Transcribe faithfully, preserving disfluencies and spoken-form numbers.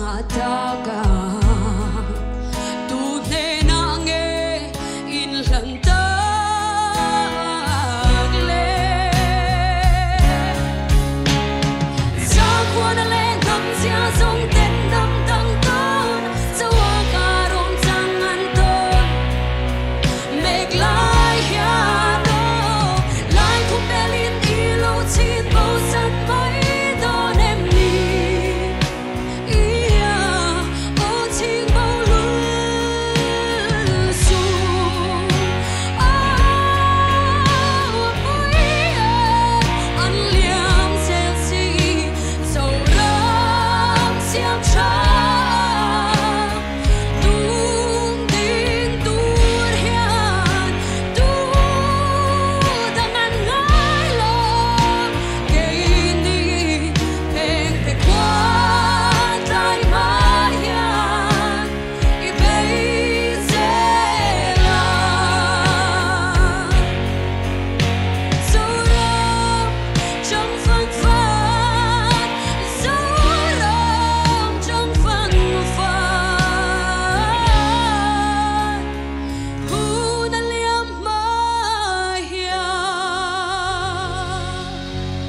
my dog.